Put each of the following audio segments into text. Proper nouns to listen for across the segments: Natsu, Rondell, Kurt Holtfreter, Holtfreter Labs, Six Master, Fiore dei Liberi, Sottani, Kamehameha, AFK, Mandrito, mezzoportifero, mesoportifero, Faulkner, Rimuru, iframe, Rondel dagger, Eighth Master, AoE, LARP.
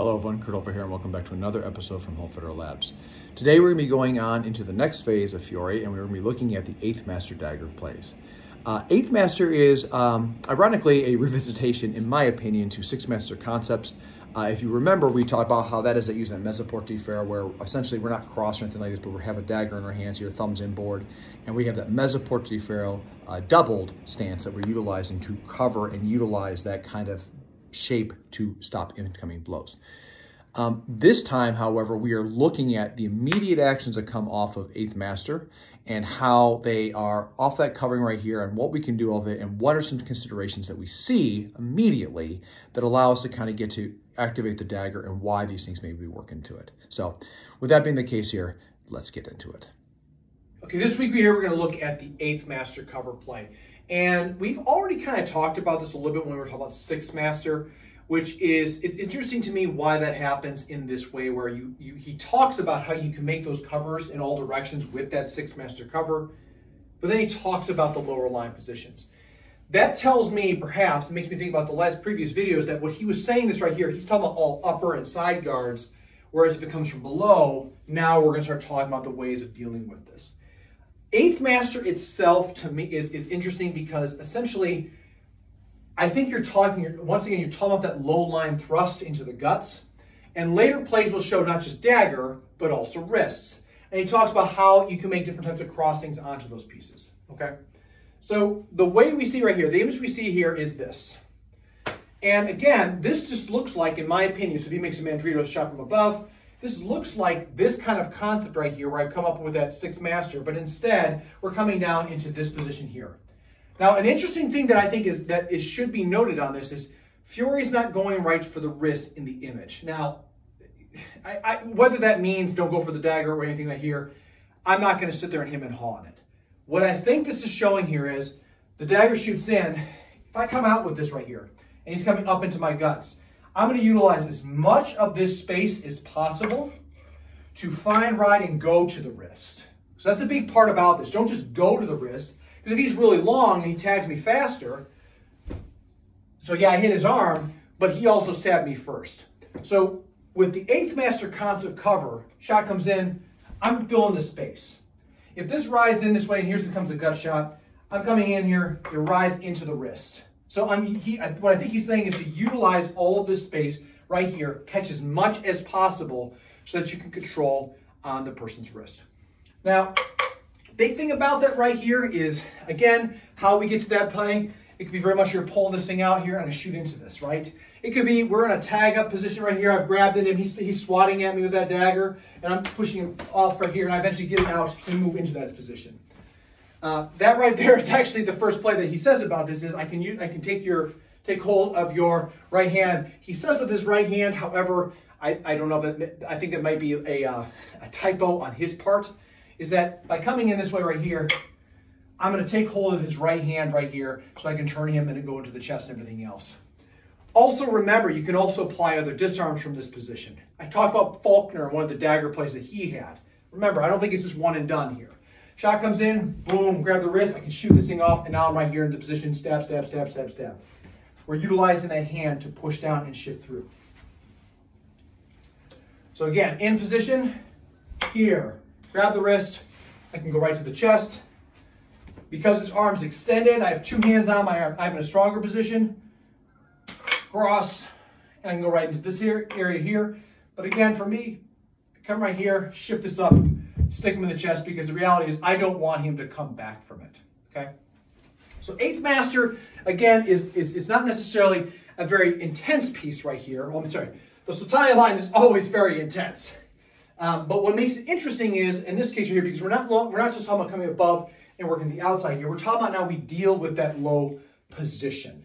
Hello everyone, Kurt Holtfreter here and welcome back to another episode from Holtfreter Labs. Today we're going to be going on into the next phase of Fiore and we're going to be looking at the Eighth Master dagger plays. Eighth Master is ironically a revisitation, in my opinion, to Six Master concepts. If you remember, we talked about how that is using a mesoportifero where essentially we're not crossed or anything like this, but we have a dagger in our hands here, thumbs inboard, and we have that mesoportifero doubled stance that we're utilizing to cover and utilize that kind of shape to stop incoming blows. This time, however, we are looking at the immediate actions that come off of Eighth Master and how they are off that covering right here and what we can do of it and what are some considerations that we see immediately that allow us to kind of get to activate the dagger and why these things maybe work into it. So with that being the case here, let's get into it. Okay, this week we're going to look at the Eighth Master cover play. And we've already kind of talked about this a little bit when we were talking about Six Master, which is, it's interesting to me why that happens in this way where he talks about how you can make those covers in all directions with that Six Master cover, but then he talks about the lower line positions. That tells me, perhaps, it makes me think about the last previous videos, that what he was saying this right here, he's talking about all upper and side guards, whereas if it comes from below, now we're gonna start talking about the ways of dealing with this. Eighth Master itself, to me, is interesting because essentially, I think you're talking about that low line thrust into the guts, and later plays will show not just dagger, but also wrists. And he talks about how you can make different types of crossings onto those pieces, okay? So the way we see right here, the image we see here is this. And again, this just looks like, in my opinion, so if he makes a Mandrito shot from above, this looks like this kind of concept right here where I've come up with that Sixth Master, but instead we're coming down into this position here. Now, an interesting thing that I think is that it should be noted on this is Fiore's not going right for the wrist in the image. Now, whether that means don't go for the dagger or anything like here, I'm not gonna sit there and him and haw on it. What I think this is showing here is the dagger shoots in. If I come out with this right here and he's coming up into my guts, I'm going to utilize as much of this space as possible to find, ride, and go to the wrist. So that's a big part about this. Don't just go to the wrist, because if he's really long and he tags me faster, so yeah, I hit his arm, but he also stabbed me first. So with the Eighth Master concept cover, shot comes in, I'm filling the space. If this rides in this way, and here's comes the gut shot, I'm coming in here, it rides into the wrist. So what I think he's saying is to utilize all of this space right here, catch as much as possible so that you can control on the person's wrist. Now, big thing about that right here is, again, how we get to that play. It could be very much you're pulling this thing out here and I shoot into this, right? It could be we're in a tag up position right here. I've grabbed it and he's swatting at me with that dagger and I'm pushing him off right here and I eventually get him out and move into that position. That right there is actually the first play that he says about this is I can take hold of your right hand. He says with his right hand, however, I don't know that, I think that might be a typo on his part, is that by coming in this way right here, I'm going to take hold of his right hand right here so I can turn him and go into the chest and everything else. Also remember, you can also apply other disarms from this position. I talked about Faulkner and one of the dagger plays that he had. Remember, I don't think it's just one and done here. Shot comes in, boom, grab the wrist, I can shoot this thing off, and now I'm right here in the position, stab, stab, stab, stab, stab. We're utilizing that hand to push down and shift through. So again, in position, here, grab the wrist, I can go right to the chest. Because his arm's extended, I have two hands on my arm, I'm in a stronger position. Cross, and I can go right into this here area here. But again, for me, come right here, shift this up, stick him in the chest, because the reality is I don't want him to come back from it, okay? So Eighth Master, again, it's not necessarily a very intense piece right here. Well, I'm sorry, the Sottani line is always very intense. But what makes it interesting is, in this case here, because we're not just talking about coming above and working the outside here, we're talking about now we deal with that low position.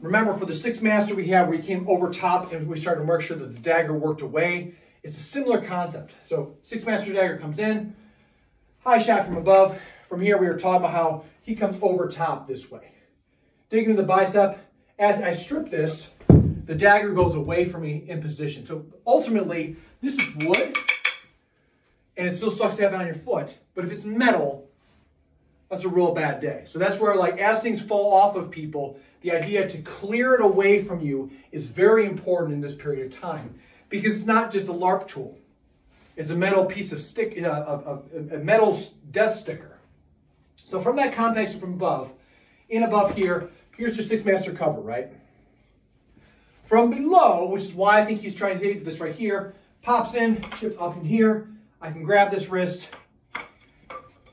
Remember, for the Sixth Master we had, we came over top and we started to make sure that the dagger worked away. It's a similar concept. So Six Master dagger comes in, high shot from above. From here, we were talking about how he comes over top this way. Digging into the bicep. As I strip this, the dagger goes away from me in position. So ultimately, this is wood, and it still sucks to have it on your foot, but if it's metal, that's a real bad day. So that's where, like, as things fall off of people, the idea to clear it away from you is very important in this period of time, because it's not just a LARP tool. It's a metal piece of stick, a metal death sticker. So from that context from above, in above here, here's your Six Master cover, right? From below, which is why I think he's trying to take this right here, pops in, shifts off in here. I can grab this wrist,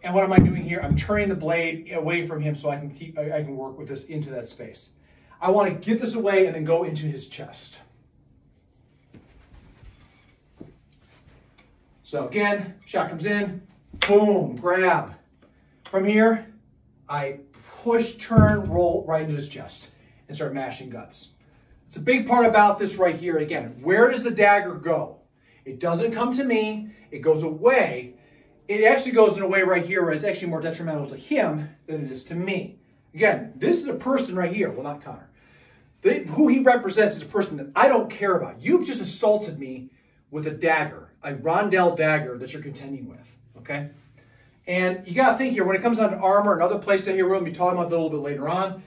and what am I doing here? I'm turning the blade away from him so I can keep, I can work with this into that space. I want to get this away and then go into his chest. So again, shot comes in, boom, grab. From here, I push, turn, roll right into his chest and start mashing guts. It's a big part about this right here. Again, where does the dagger go? It doesn't come to me. It goes away. It actually goes in a way right here where it's actually more detrimental to him than it is to me. Again, this is a person right here. Well, not Connor. Who he represents is a person that I don't care about. You've just assaulted me with a dagger, a Rondell dagger that you're contending with, okay? And you got to think here, when it comes down to armor and other places in here, we're going to be talking about that a little bit later on.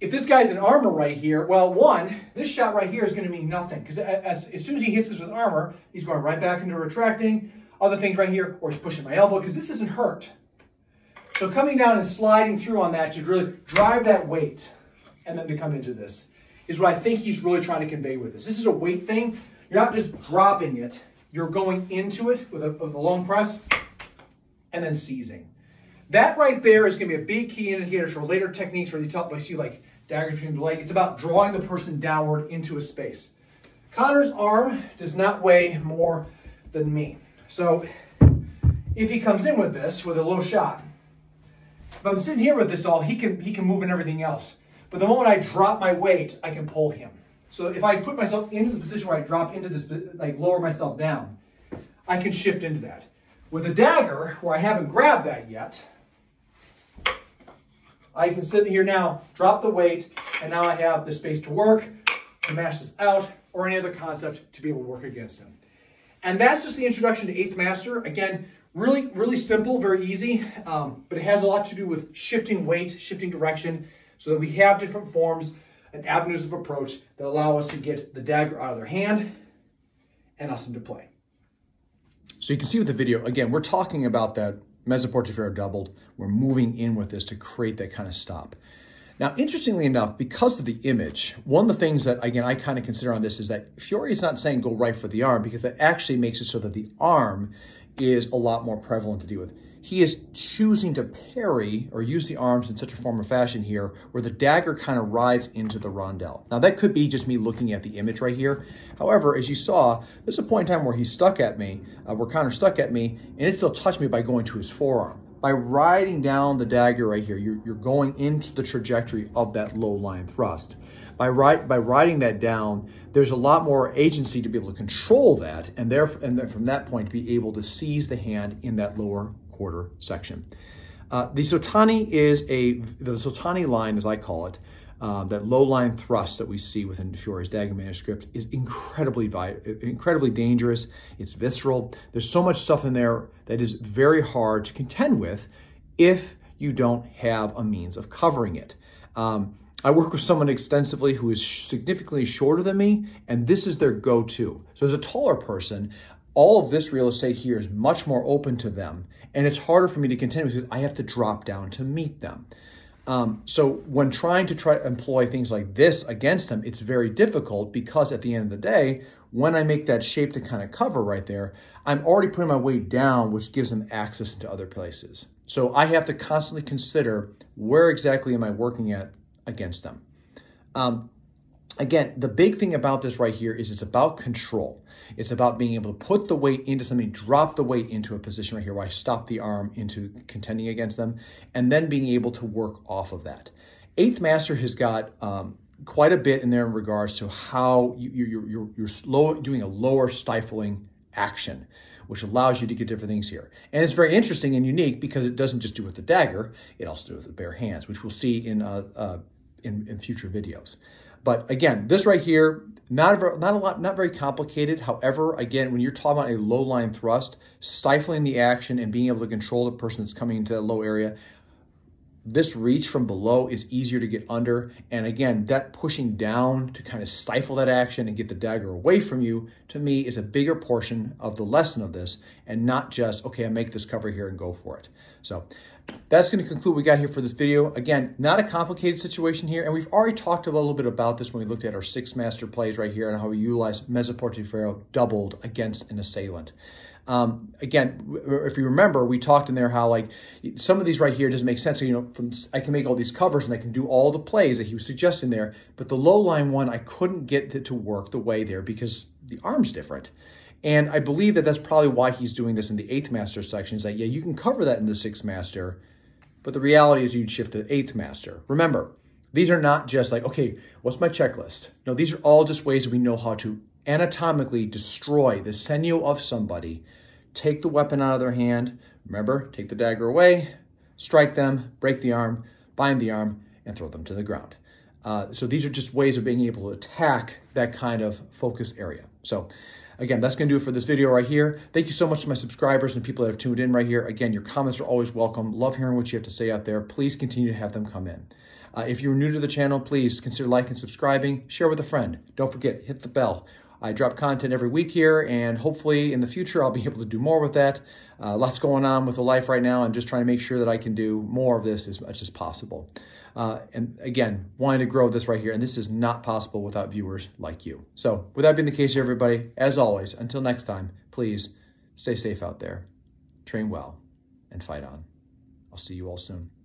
If this guy's in armor right here, well, one, this shot right here is going to mean nothing, because as soon as he hits this with armor, he's going right back into retracting, other things right here, or he's pushing my elbow, because this isn't hurt. So coming down and sliding through on that should really drive that weight, and then to come into this is what I think he's really trying to convey with this. This is a weight thing. You're not just dropping it. You're going into it with a long press, and then seizing. That right there is going to be a big key indicator for later techniques where you talk about, you see, like, daggers between the legs. It's about drawing the person downward into a space. Connor's arm does not weigh more than me. So if he comes in with this, with a low shot, if I'm sitting here with this all, he can move in everything else. But the moment I drop my weight, I can pull him. So if I put myself into the position where I drop into this, like lower myself down, I can shift into that. With a dagger, where I haven't grabbed that yet, I can sit here now, drop the weight, and now I have the space to work, to mash this out, or any other concept to be able to work against him. And that's just the introduction to Eighth Master. Again, really, really simple, very easy, but it has a lot to do with shifting weight, shifting direction, so that we have different forms and avenues of approach that allow us to get the dagger out of their hand and us into play. So you can see with the video, again, we're talking about that mezzoportifero doubled. We're moving in with this to create that kind of stop. Now, interestingly enough, because of the image, one of the things that, again, I kind of consider on this is that Fiore is not saying go right for the arm, because that actually makes it so that the arm is a lot more prevalent to deal with. He is choosing to parry or use the arms in such a form or fashion here where the dagger kind of rides into the rondelle. Now, that could be just me looking at the image right here. However, as you saw, there's a point in time where he stuck at me, where Connor stuck at me, and it still touched me by going to his forearm. By riding down the dagger right here, you're going into the trajectory of that low line thrust. By riding that down, there's a lot more agency to be able to control that, and then from that point, to be able to seize the hand in that lower quarter section. The Sottani line, as I call it, that low line thrust that we see within Fiore's dagger manuscript is incredibly dangerous. It's visceral. There's so much stuff in there that is very hard to contend with if you don't have a means of covering it. I work with someone extensively who is significantly shorter than me, and this is their go-to. So as a taller person, all of this real estate here is much more open to them, and it's harder for me to contend with it. I have to drop down to meet them. So when trying to employ things like this against them, it's very difficult, because at the end of the day, when I make that shape to kind of cover right there, I'm already putting my weight down, which gives them access to other places. So I have to constantly consider where exactly am I working at against them. Again, the big thing about this right here is it's about control. It's about being able to put the weight into something, drop the weight into a position right here where I stop the arm into contending against them, and then being able to work off of that. Eighth Master has got quite a bit in there in regards to how you're doing a lower stifling action, which allows you to get different things here. And it's very interesting and unique because it doesn't just do with the dagger, it also does with the bare hands, which we'll see in future videos. But again, this right here, not very complicated. However, again, when you're talking about a low line thrust, stifling the action and being able to control the person that's coming into that low area, this reach from below is easier to get under. And again, that pushing down to kind of stifle that action and get the dagger away from you, to me, is a bigger portion of the lesson of this, and not just, okay, I make this cover here and go for it. So that's going to conclude what we got here for this video. Again, not a complicated situation here, and we've already talked a little bit about this when we looked at our Six Master plays right here and how we utilize mezzoportifero doubled against an assailant. Again, if you remember, we talked in there how, like, some of these right here doesn't make sense. So, you know, I can make all these covers and I can do all the plays that he was suggesting there, but the low line one, I couldn't get it to work the way there because the arm's different. And I believe that that's probably why he's doing this in the Eighth Master section, is that, yeah, you can cover that in the Sixth Master, but the reality is you'd shift to the Eighth Master. Remember, these are not just like, okay, what's my checklist? No, these are all just ways that we know how to anatomically destroy the senyo of somebody, take the weapon out of their hand, remember, take the dagger away, strike them, break the arm, bind the arm, and throw them to the ground. So these are just ways of being able to attack that kind of focus area. So again, that's going to do it for this video right here. Thank you so much to my subscribers and people that have tuned in right here. Again, your comments are always welcome. Love hearing what you have to say out there. Please continue to have them come in. If you're new to the channel, please consider liking and subscribing. Share with a friend. Don't forget, hit the bell. I drop content every week here, and hopefully in the future I'll be able to do more with that. Lots going on with the life right now. I'm just trying to make sure that I can do more of this as much as possible. And again, wanting to grow this right here, and this is not possible without viewers like you. So with that being the case, everybody, as always, until next time, please stay safe out there, train well, and fight on. I'll see you all soon.